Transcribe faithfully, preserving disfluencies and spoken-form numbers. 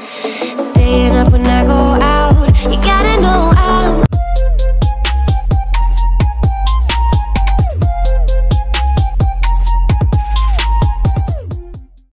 Staying up when I go